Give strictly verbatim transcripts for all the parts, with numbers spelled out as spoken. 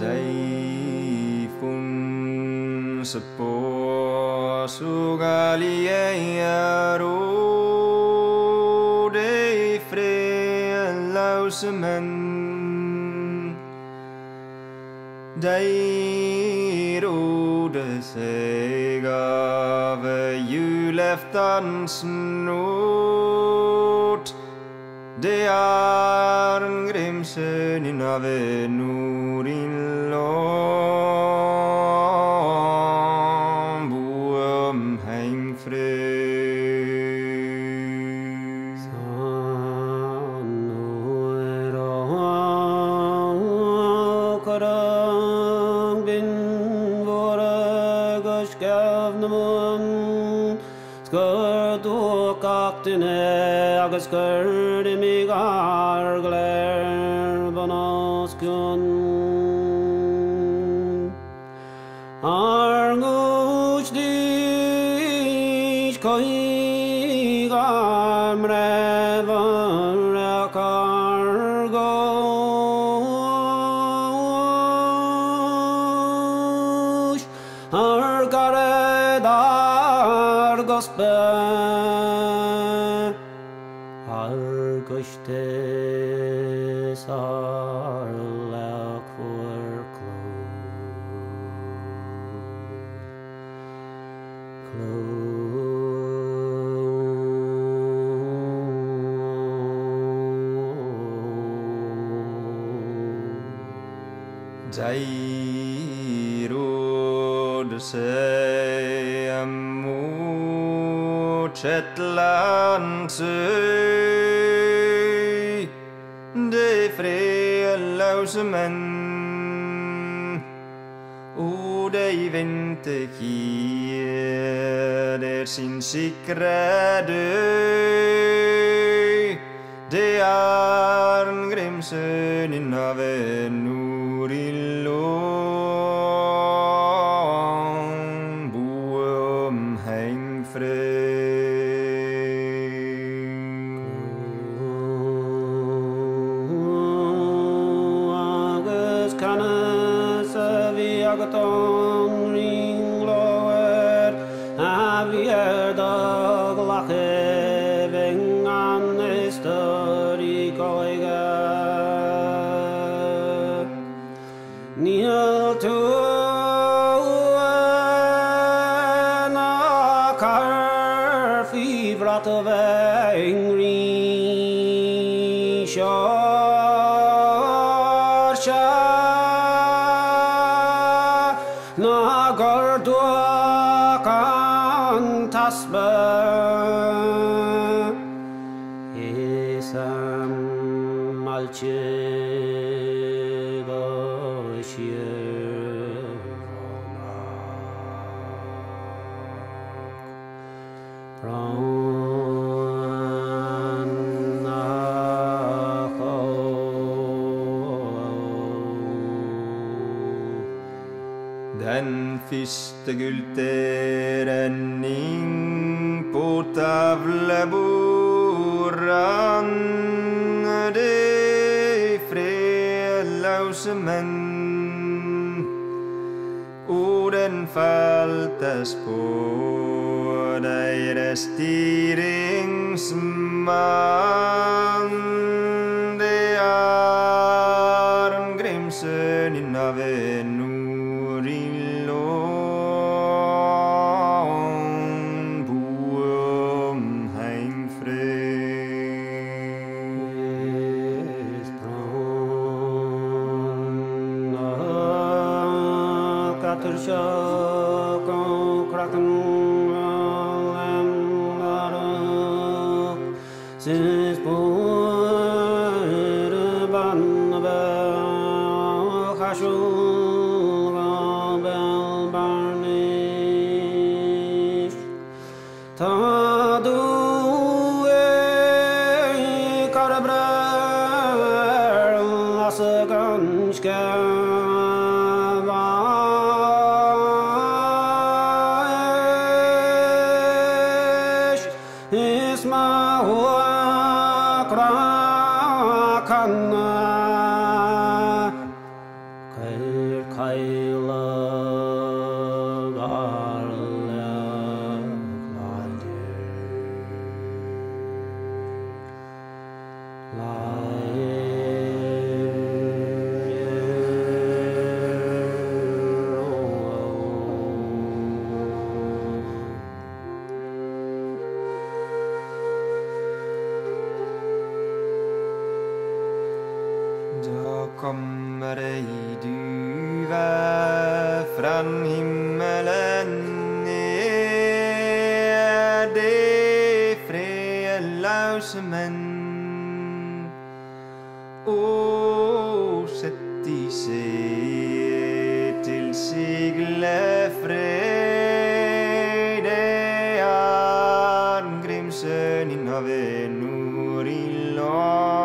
جيف سبوسوغا ليارو دي فري لوسمن ديرو دسيغا فيولفتانسن نوت دي ارن غريمسن نورين Jairud seamu chetlan se de frelausemen o de vente hier der sin sikre død de arn grimsen in avenu Den første gullteren inn på tavlebordan de fredløse menn orden faltes på deres styringsmann de er en grimsen innaven Yeah. Da kommer ei duve fram himmelen ned, det fredløse menn. Og sett de seg til siglefred, det er Grimsøen innhavet nord i land.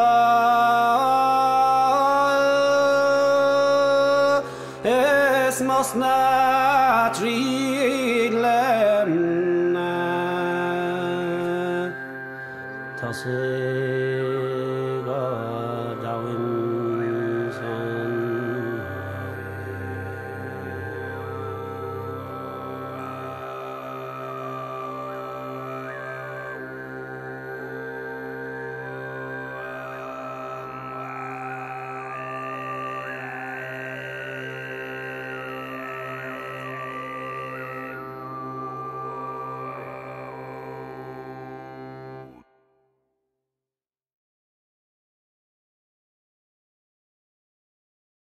Not relent.